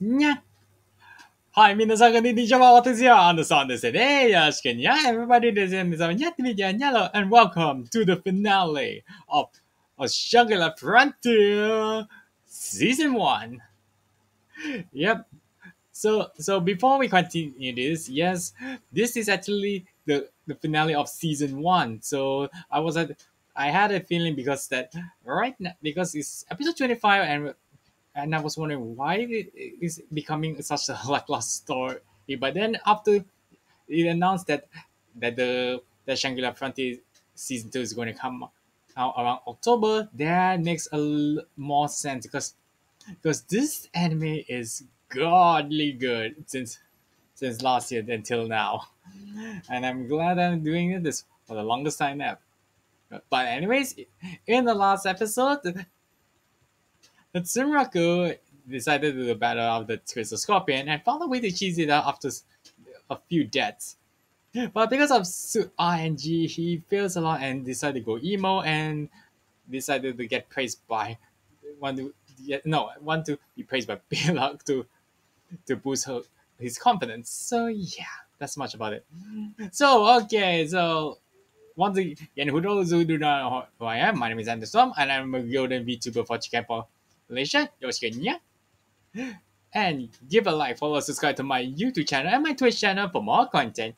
Nya. Hi, everybody, this is Yellow, and welcome to the finale of Shangri-La Frontier Season 1. Yep. So before we continue this, yes, this is actually the finale of Season 1. So I had a feeling because that right now, because it's episode 25 and I was wondering why it is becoming such a lackluster story. But then after it announced that Shangri-La Frontier Season 2 is going to come out around October, that makes a more sense because this anime is godly good since last year until now, and I'm glad I'm doing this for the longest time ever. But anyways, in the last episode, Sunraku decided to do the battle of the Crystal Scorpion and found a way to cheese it out after a few deaths. But because of RNG, he fails a lot and decided to go emo and decided to get praised by want to be praised by Bilac to boost his confidence. So yeah, that's much about it. So once again, who knows who do not know who I am, my name is Andrew Storm, and I'm a golden VTuber for Chikempo, Malaysia. And give a like, follow, subscribe to my YouTube channel and my Twitch channel for more content.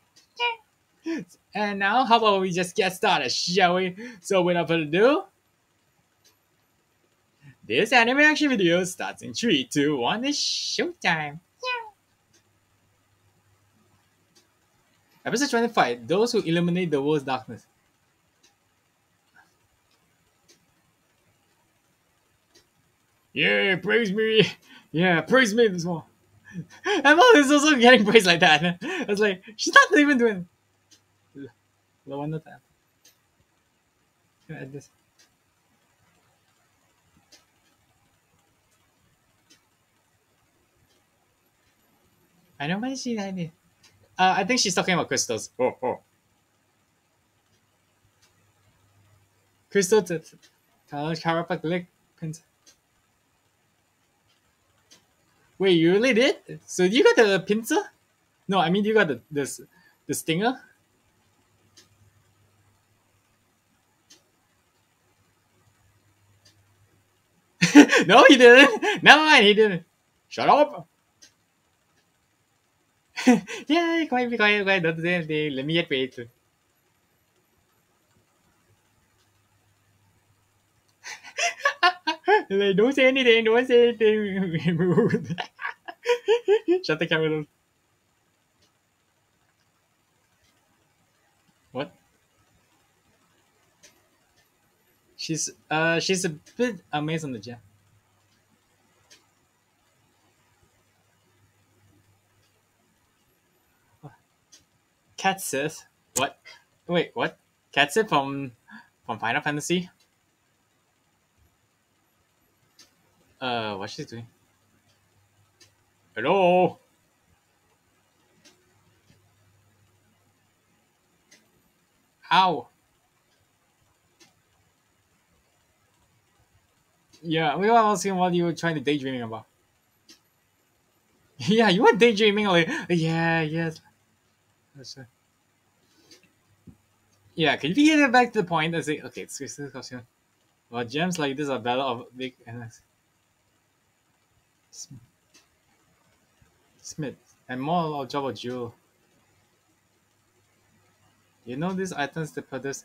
Yeah. And now, how about we just get started, shall we? So without further ado, this anime action video starts in 3, 2, 1, it's showtime! Yeah. Episode 25, Those Who Illuminate the World's Darkness. Yeah, praise me! Yeah, praise me this one. And Mom is also getting praised like that. I was like, she's not even doing it. No wonder that. Can I add this? I don't mind she had it. I think she's talking about crystals. Oh. Crystals, chiropractic pins. Wait, you really did? So you got the pincer? No, I mean you got the stinger. No, he didn't. Never mind, he didn't. Shut up. Yeah, quiet, don't do anything. Let me get paid. Like, don't say anything. Shut the camera down. What? She's a bit amazed on the gem. Cait Sith? What? Wait, what? Cait Sith from Final Fantasy? What's she doing? Hello? Ow! Yeah, we were asking what you were trying to daydreaming about. Yeah, you were daydreaming like, yeah, yes. That's right. Yeah, can you get it back to the point and say, okay, it's this question. Well, gems like this are better of big and Smith and more of job of jewel. You know these items they produce.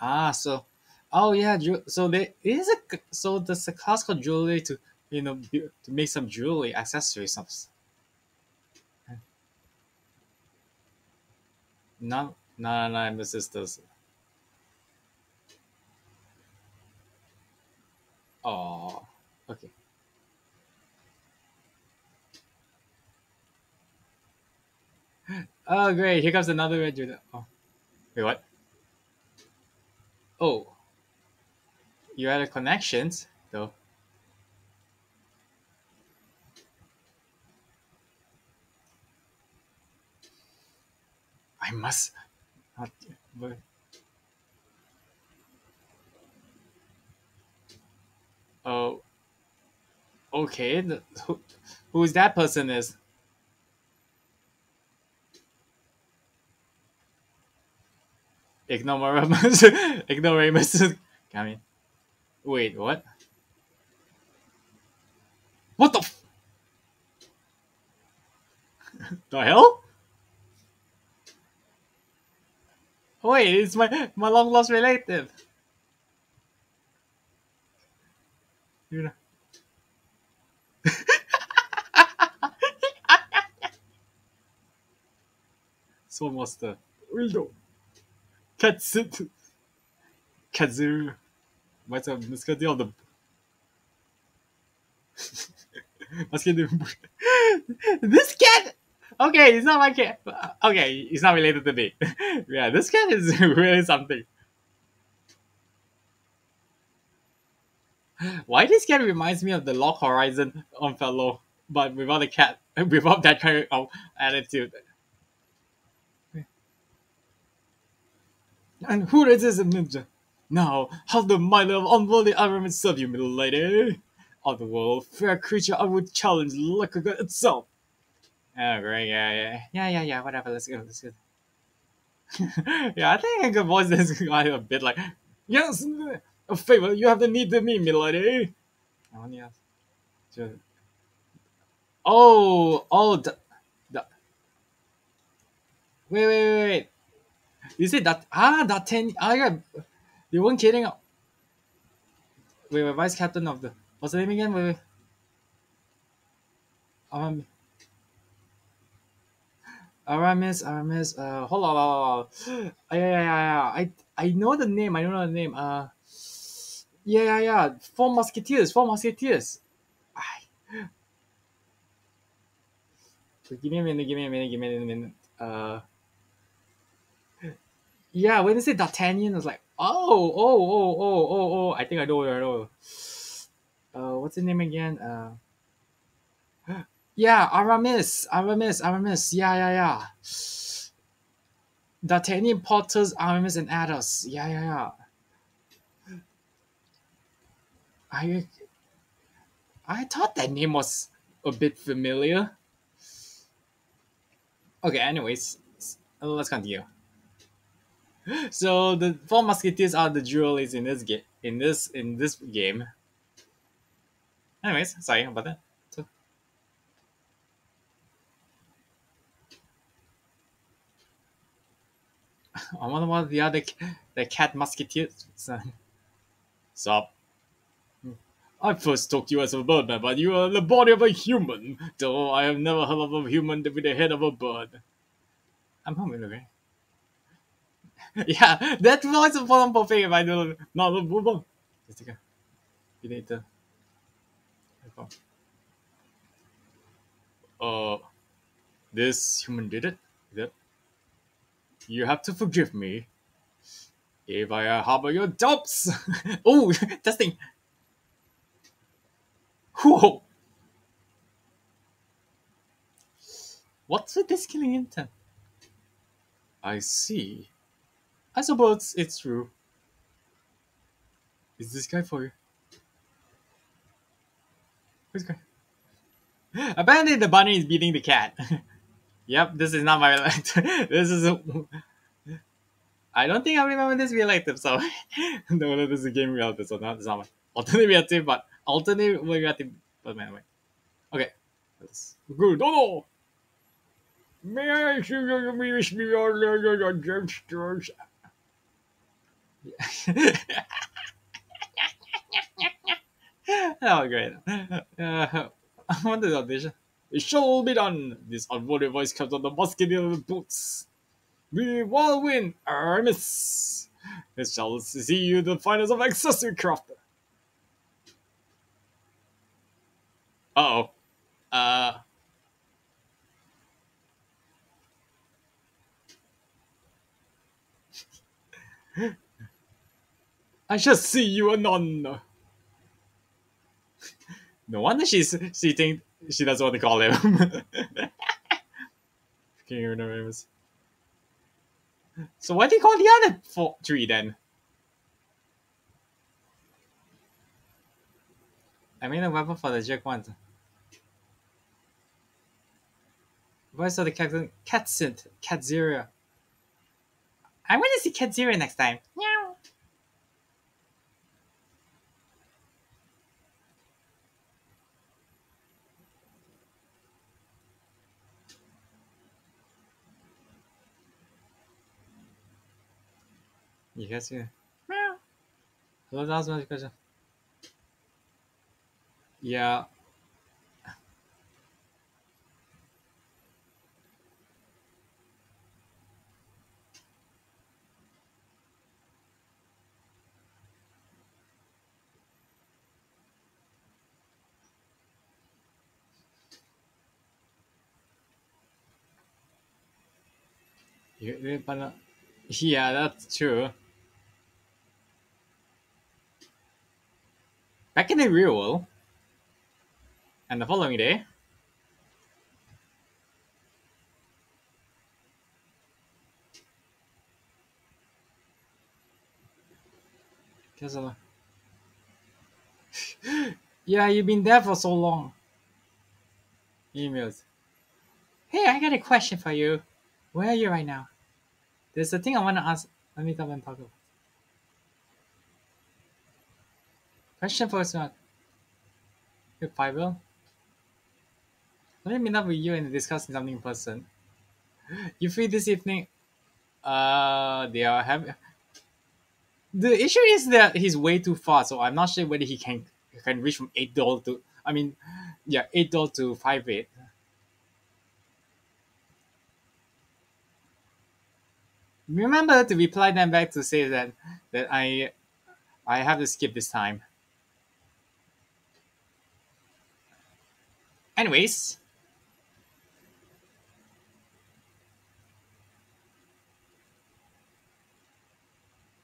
There's a classical jewelry to to make some jewelry accessories. No, I'm the sisters. Oh, okay. Oh, great. Here comes another red Judah. Oh, wait, what? Oh, you had a connections, though. I must not. Oh, Okay, who is that person is? Ignoramus. Ignoramus. Come in. Wait, what? What the f- The hell? Wait, it's my long lost relative. You know. Soul Master. Wildo. Cait Sith. Kazu. Might have miscut the other. This cat. Okay, it's not my cat. Okay, it's not related to me. Yeah, this cat is really something. Why this cat reminds me of the Log Horizon on fellow, but without a cat, without that kind of attitude. And who is this ninja? Now, how the might of unworthy Aramis serve you, middle lady? Otherworld, fair creature, I would challenge Lycagon itself. Oh, great, yeah, whatever, let's go. Yeah, I think I could voice this guy a bit like, yes, a favor, you have the need to meet me, lady. Wait. You said that, D'Artagnan, yeah, you weren't kidding. Wait, vice captain of the, what's the name again? Wait. Aramis, hold on. I know the name, Yeah. Four musketeers. Give me a minute. Yeah, when they say D'Artagnan, I was like, oh. I think I know. What's his name again? Yeah, Aramis. Yeah. D'Artagnan, Porthos, Aramis, and Athos. Yeah. I thought that name was a bit familiar. Okay, anyways, let's continue. So the four musketeers are the jewelers in this game. In this game. Anyways, sorry about that. So. I wonder what the other cat musketeers. Sup? I first talked to you as a birdman, but you are the body of a human. Though I have never heard of a human with the head of a bird. I'm hungry, okay? Yeah, that voice is for perfect if I do not a boomer. Just take a later. This human did it? You have to forgive me if I harbor your doubts. Oh, testing. Whoa. What's with this killing intent? I see. I suppose it's true. Is this guy for you? Who's this guy? Apparently the bunny is beating the cat. Yep, this is not my relative. This is a... I don't think I remember this relative, so... No, whether this is a game relative, so no, it's not my... Alternate relative, but... Alternate relative... But anyway. Okay. Let's... Good. Oh! May I ask you to wish me all your gestures? Oh, great. I want the audition. It shall be done. This unworthy voice comes on the musketeer boots. We will win, Aramis. We shall see you the finals of accessory craft. I shall see you anon. No wonder she thinks she doesn't want to call him. So why do you call the other three then? I made a weapon for the jerk once. Voice of the captain, Cait Sith, Catzeria. I want to see Catzeria next time. Meow. You guys here? Meow. Hello, that was my question. Yeah. Yeah, that's true. Back in the real world, and the following day, yeah, you've been there for so long. Emails. Hey, I got a question for you. Where are you right now? There's a thing I want to ask. Let me come and talk about. Question for us. Good, Bible. Let me meet up with you and discuss something in person. You free this evening? They are having. The issue is that he's way too far, so I'm not sure whether he can reach from $8 to. I mean, yeah, $8 to 5.8. Remember to reply them back to say that I have to skip this time. Anyways.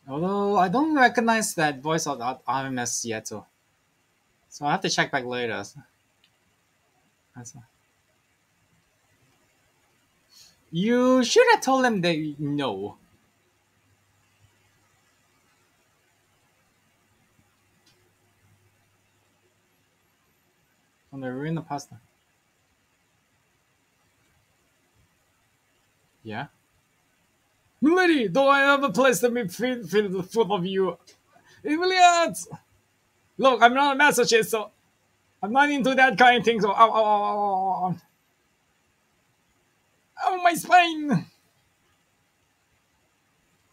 Although I don't recognize that voice of Aramis yet, so I have to check back later. You should have told them that no. I'm gonna ruin the pasta. Yeah? Milady, though I have a place to meet the foot of you. It really hurts! Look, I'm not a masochist, so I'm not into that kind of thing, so ow. Oh, my spine!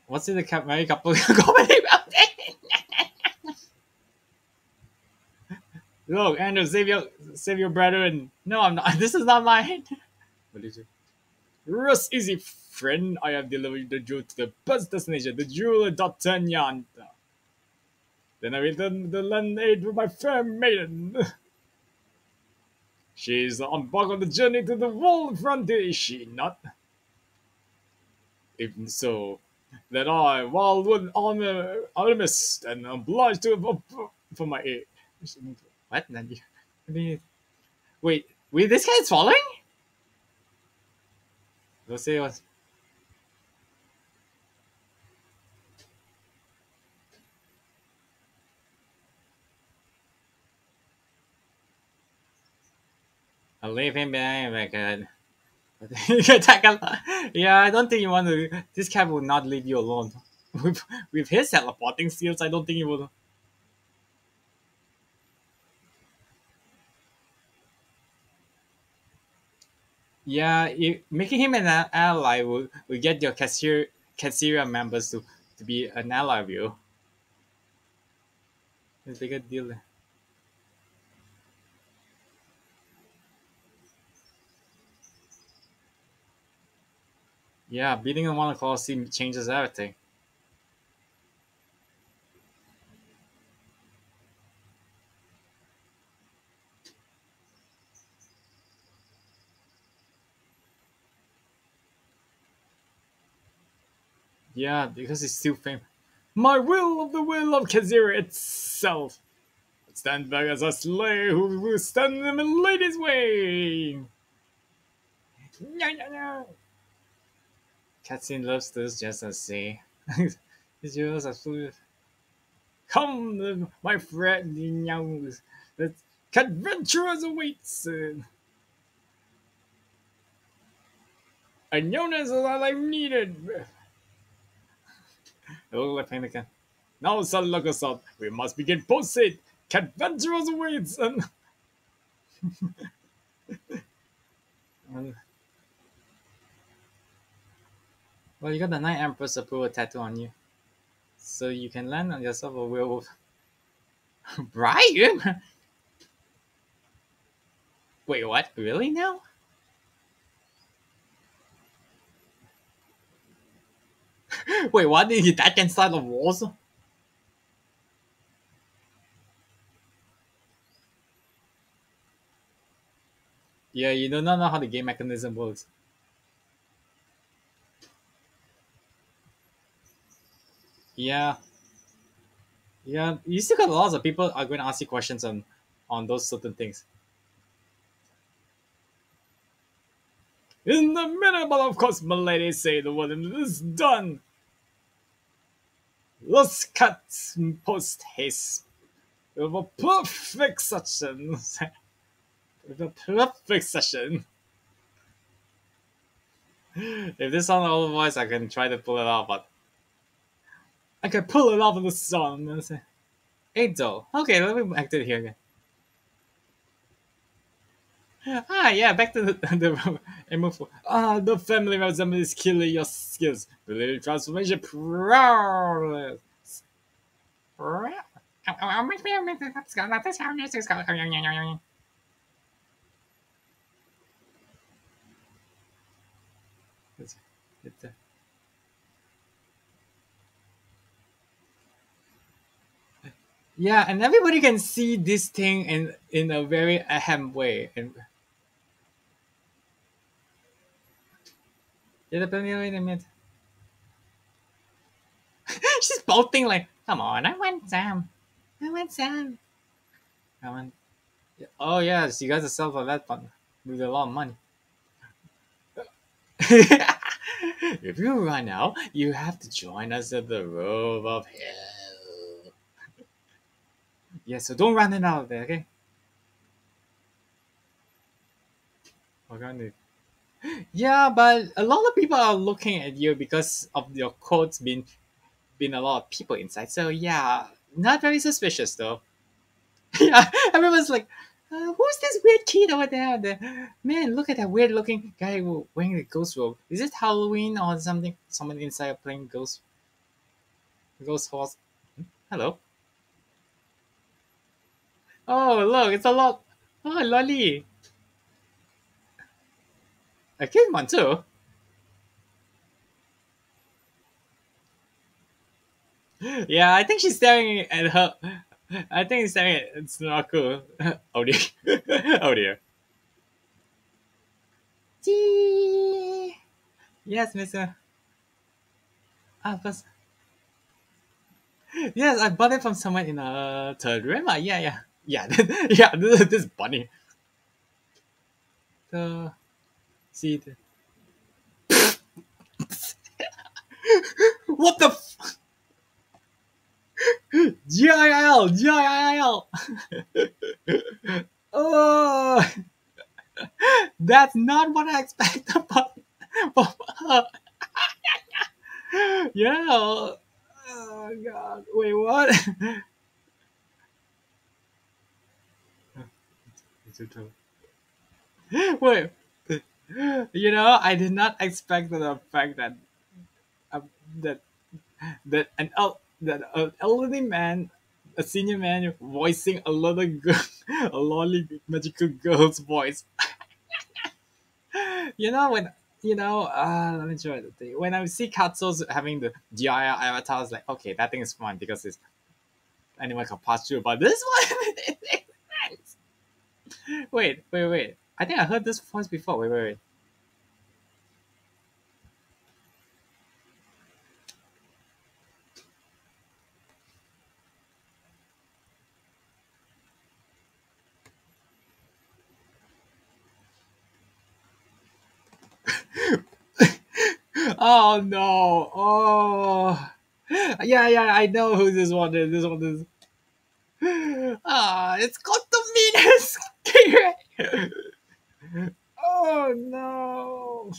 What's in the cap? Married couple comedy about it? Look, Andrew, save your brethren. No, I'm not. This is not mine. What did you? Rest easy, friend. I have delivered the jewel to the best destination, the jeweler D'Artagnan. Then I returned the lemonade with my fair maiden. She's on board on the journey to the world frontier, is she not? Even so, that I, while with honor, Aramis, and obliged to for my aid. What? Wait, this guy is following? Don't say what. I'll leave him behind, my god. Yeah, I don't think you want to. This cat will not leave you alone. With his teleporting skills, I don't think he will. Yeah, making him an ally will get your Catseria members to be an ally of you. It's a good deal. Yeah, beating him on the Colosseum changes everything. Yeah, because he's still famous. My will of Catseria itself. Stand back as a slave who will stand in the lady's way. No. Catherine loves this just as say. It's yours absolutely. Come, my friend, let's Adventurers awaits! Ionas is all I've needed! Hello, Lieutenant again. Now, Sir Logosov, we must begin post-it! Adventurers awaits! And well, you got the Night Empress approval tattoo on you. So you can land on yourself a werewolf. Brian? Wait, what? Really now? Wait, what? Did you that inside the walls? Yeah, you do not know how the game mechanism works. Yeah, you still got lots of people are going to ask you questions on those certain things. In the minute, but of course, my lady, say the word and it's done. Let's cut post haste with a perfect session. With a perfect session. If this sounds old voice, I can try to pull it off, but I can pull it off in the song. Hey, though. Okay, let me act it here again. Ah, yeah, back to the the family resemblance is killing your skills. Related transformation prowess. Yeah, and everybody can see this thing in a very ahem way. And she's bolting like, come on, I want some. I want some. I want... Oh yeah, so you guys are selling for that one with a lot of money. If you run out, you have to join us at the Robe of Hell. Yeah, so don't run it out of there, okay? We're going to... Yeah, but a lot of people are looking at you because of your code's been a lot of people inside. So yeah, not very suspicious though. Yeah, everyone's like, who's this weird kid over there? Man, look at that weird looking guy wearing the ghost robe. Is it Halloween or something? Someone inside playing ghost horse. Hello. Oh look, it's a lot. Oh lolly. I killed one too. Yeah, I think she's staring at her. I think she's staring at Sunraku. Oh dear. Oh dear. Gee. Yes, Mister. Ah, first. Yes, I bought it from someone in a third room. Yeah. Yeah, this bunny. The. See it. What the f GIL. Oh, that's not what I expect about yeah. Oh god, wait, what? Wait. You know, I did not expect the fact that that an elderly man, a senior man, voicing a little girl, a lolly magical girl's voice. You know, when you know, let me try the thing. When I see Katsu's having the GIR avatar, I was like, okay, that thing is fun because it's anyone can pass through, but this one. Wait. I think I heard this voice before. Wait. Oh no! Oh, yeah. I know who this one is. Ah, it's got the meanest Oh no!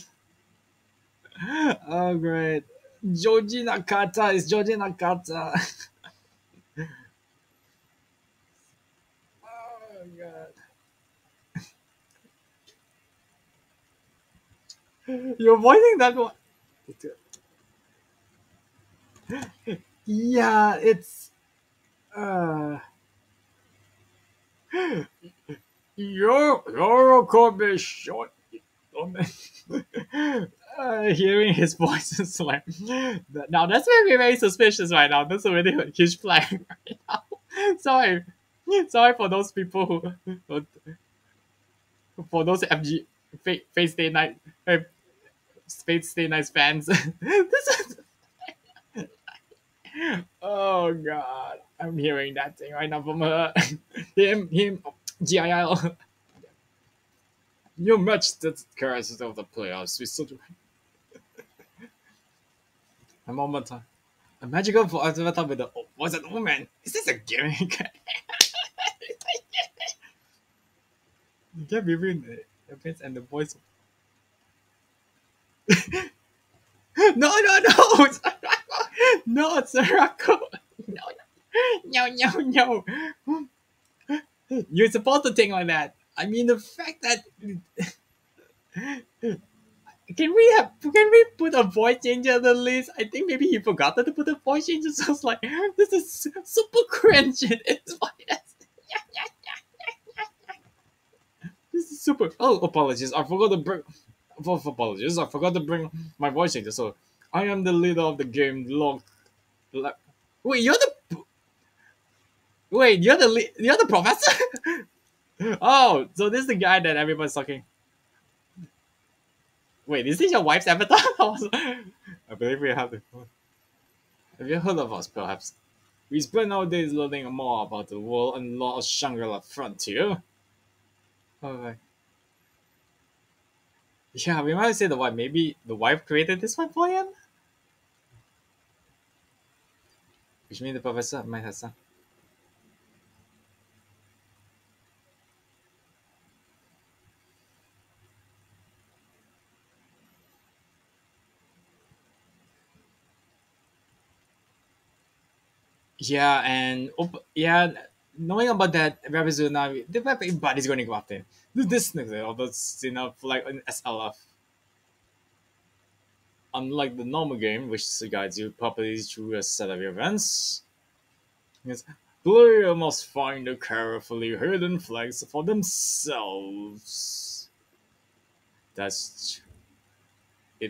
Oh great! Joji Nakata is Joji Nakata. Oh god! You're avoiding that one. Yeah, it's. Yorokobe short. Hearing his voice is like. Now that's making me very suspicious right now. That's already a huge flag right now. Sorry for those people who for those FG Fate Stay Night Fate Stay Night fans. This is. Oh god, I'm hearing that thing right now from her. Him, GIL. You match the characters of the players. We still do. I'm on my time. A magical for avatar with the was an old man. Is this a gimmick? You can't be reading the appearance and the voice. No. No, it's Sunraku. No. You're supposed to think like that. I mean, the fact that can we put a voice changer on the list? I think maybe he forgot to put a voice changer. So it's like this is super cringe. It's like this is super. Oh, apologies. I forgot to bring my voice changer. So. I am the leader of the game, Log. Wait, you're the professor? Oh, so this is the guy that everyone's talking. Wait, is this your wife's avatar? I believe we have the. Have you heard of us, perhaps? We spend our days learning more about the world and law of Shangri-La Frontier. Alright. Yeah, we might say the wife. Maybe the wife created this one for him? Which means the professor might have some. Yeah, and knowing about that, Rabbi Tsunami, the fact everybody's going to go after him. This nigga, although it's enough for like an SLF. Unlike the normal game, which guides you properly through a set of events, yes, player must find the carefully hidden flags for themselves. It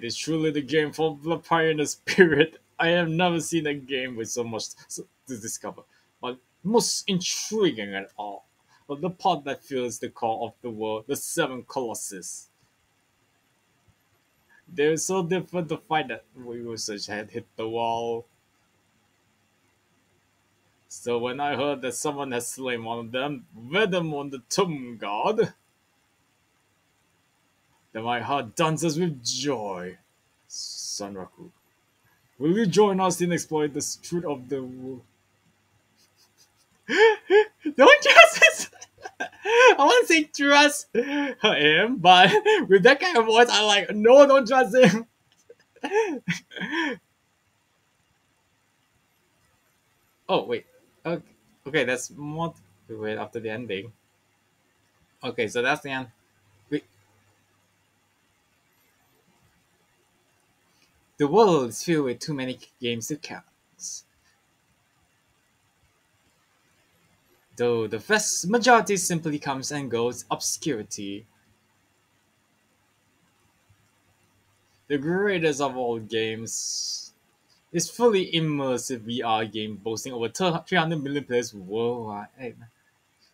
is truly the game for the pioneer spirit. I have never seen a game with so much to discover, but most intriguing at all. But the part that fills the core of the world, the seven colossus. They're so different to fight that we research had hit the wall. So when I heard that someone has slain one of them, Vedamond, the tomb god, then my heart dances with joy. Sunraku, will you join us in exploring the truth of the world? Don't trust us. I want to say trust him, but with that kind of voice, I'm like, no, don't trust him. Oh wait, okay, that's more to wait after the ending. Okay, so that's the end. Wait. The world is filled with too many games to count. Though the vast majority simply comes and goes, obscurity. The greatest of all games is fully immersive VR game boasting over 300 million players worldwide.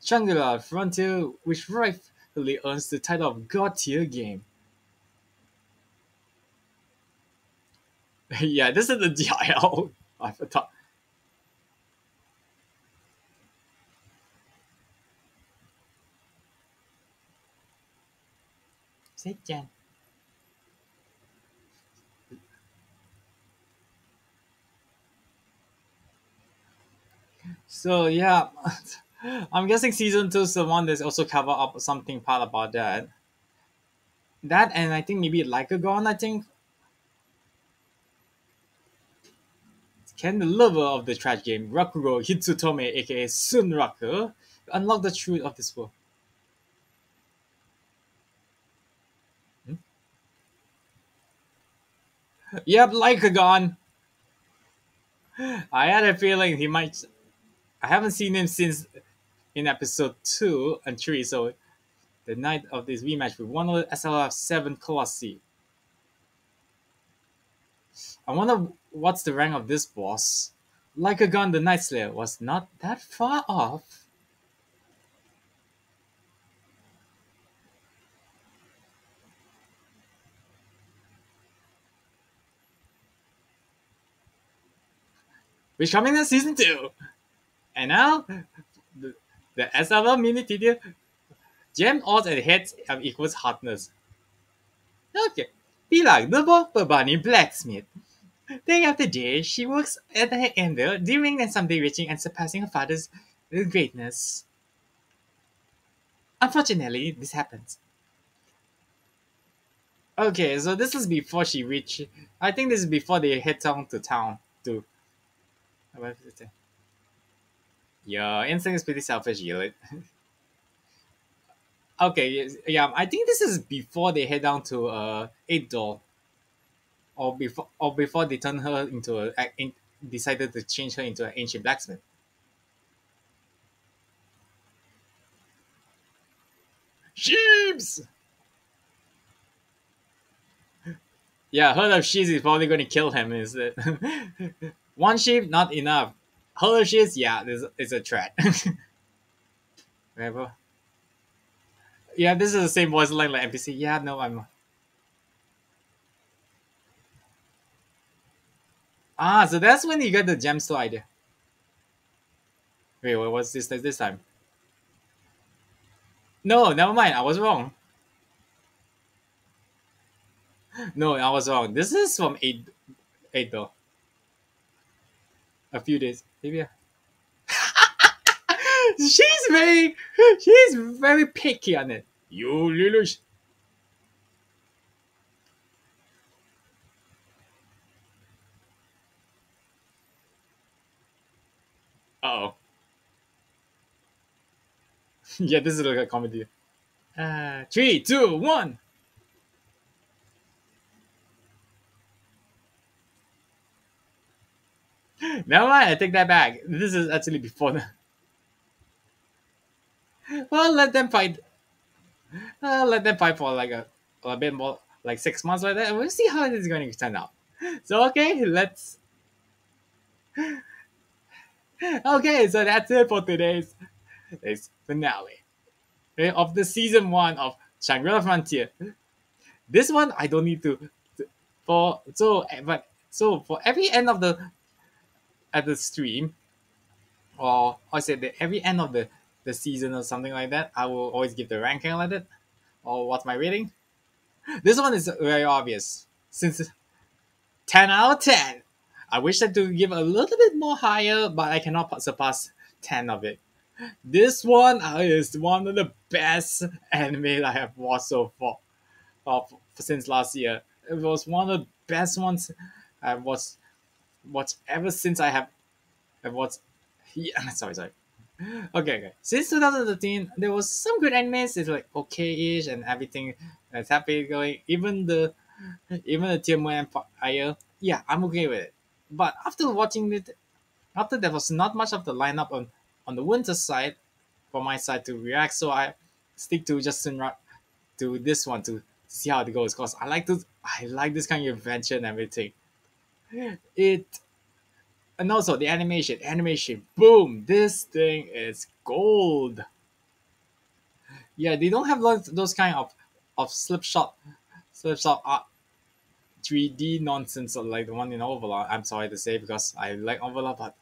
Shangri-La Frontier, which rightfully earns the title of God-tier game. Yeah, this is the GIL avatar. Sit down. So yeah, I'm guessing season 2 is the one that's also cover up something part about that. That and I think maybe Lycagon, I think. Can the lover of the trash game, Rakuro Hitsutome aka Sunraku, unlock the truth of this world? Yep, Lycagon! I had a feeling he might... I haven't seen him since in episode 2 and 3, so the night of this rematch with one of the SLF 7 Colossi. I wonder what's the rank of this boss. Lycagon the Night Slayer was not that far off. We're coming in season 2! And now, the SLL mini TD gem odds and heads equals hardness. Okay, Bilac, the Bobani blacksmith. Day after day, she works at her ender, daring and someday reaching and surpassing her father's greatness. Unfortunately, this happens. Okay, so this is before she reached. I think this is before they head down to town to. Your instinct is pretty selfish, Yilid. Okay, yeah, I think this is before they head down to 8 Doll. Or before they turn her into decided to change her into an ancient blacksmith. Sheeps! Yeah, herd of sheep is probably going to kill him, is it? One sheep, not enough. Herd of sheep, yeah, this is a threat. Whatever. Yeah, this is the same voice line like NPC. Yeah, no, I'm... Ah, so that's when you get the gem slide. Wait, what was this time? No, never mind, I was wrong. No, I was wrong. This is from 8 though. A few days. Maybe. She's very picky on it. You Lelouch. Uh-oh. Yeah, this is like a comedy. 3, 2, 1. Never mind, I take that back. This is actually before that. Well, let them fight. Let them fight for like a bit more, like 6 months like that. We'll see how it is going to turn out. So, okay, let's... Okay, so that's it for today's finale of the season 1 of Shangri-La Frontier. This one I don't need to for every end of the stream, or I said that every end of the season or something like that, I will always give the ranking like that, or what's my rating. This one is very obvious since 10 out of 10. I wish I could give a little bit more higher, but I cannot surpass 10 of it. This one is one of the best anime I have watched so far since last year. It was one of the best ones I've watched ever since I have watched. Yeah, sorry. Okay. Since 2013, there was some good animes. It's like okay-ish and everything that's happy going. Even the Tier 1 Empire. Yeah, I'm okay with it. But after watching it, after there was not much of the lineup on the winter side, for my side to react, so I stick to just to this one to see how it goes. Cause I like this kind of adventure and everything. And also the animation, boom! This thing is gold. Yeah, they don't have those kind of slipshot art. 3D nonsense like the one in Overlord. I'm sorry to say because I like Overlord, but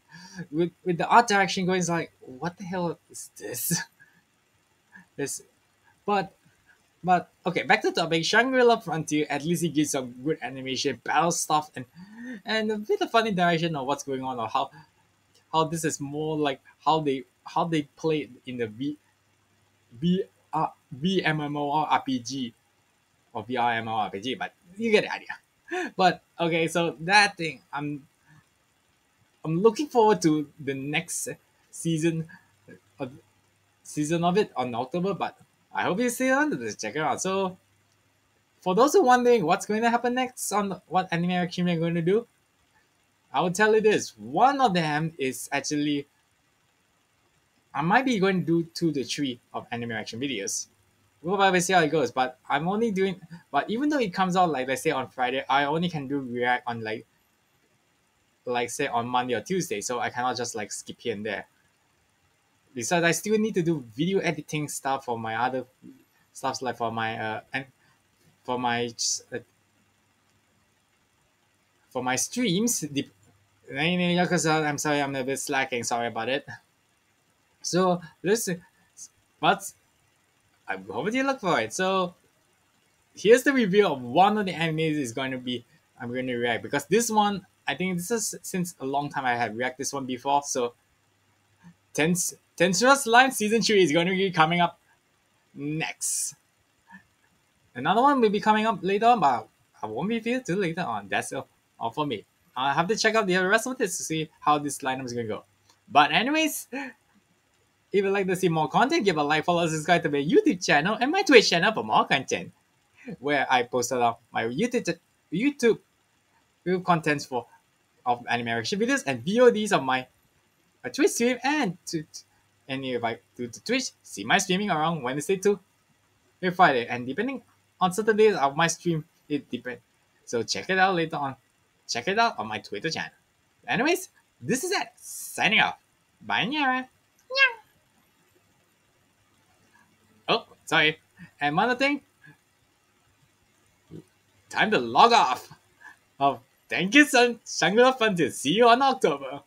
with the art direction going, it's like what the hell is this? But okay, back to the topic. Shangri-La Frontier at least it gives some good animation, battle stuff, and a bit of funny direction of what's going on or how how this is more like how they played in the VMMORPG or VRMORPG, but you get the idea. But okay, so that thing, I'm looking forward to the next season of it on October, but I hope you stay on to this, check it out. So for those who are wondering what's going to happen next on what anime Akimi are going to do, I will tell you this. One of them is actually, I might be going to do 2 to 3 of anime action videos. We'll probably see how it goes. But I'm only doing, but even though it comes out like let's say on Friday, I only can do react on like say on Monday or Tuesday. So I cannot just like skip here and there. Besides, I still need to do video editing stuff for my other stuff, like for my streams. I'm sorry, I'm a bit slacking. Sorry about it. So listen, but I hope you look for it. So here's the review of one of the animes is going to be I'm going to react, because this one, I think this is since a long time I have reacted this one before. So Tensura Slime Season 3 is going to be coming up next. Another one will be coming up later on, but I won't be here till later on. That's all for me. I'll have to check out the rest of this to see how this lineup is going to go. But anyways, if you'd like to see more content, give a like, follow, subscribe to my YouTube channel and my Twitch channel for more content, where I post a lot of my YouTube contents of anime reaction videos and VODs of my Twitch stream, and if I do the Twitch, see my streaming around Wednesday to Friday, and depending on certain days of my stream, it depends. So check it out later on. Check it out on my Twitter channel. Anyways, this is it. Signing off. Bye, Nyara. Oh, sorry. And one other thing. Time to log off. Oh, thank you, Shangri-La Frontier. See you on October.